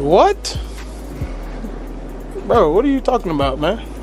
What? Bro, what are you talking about, man?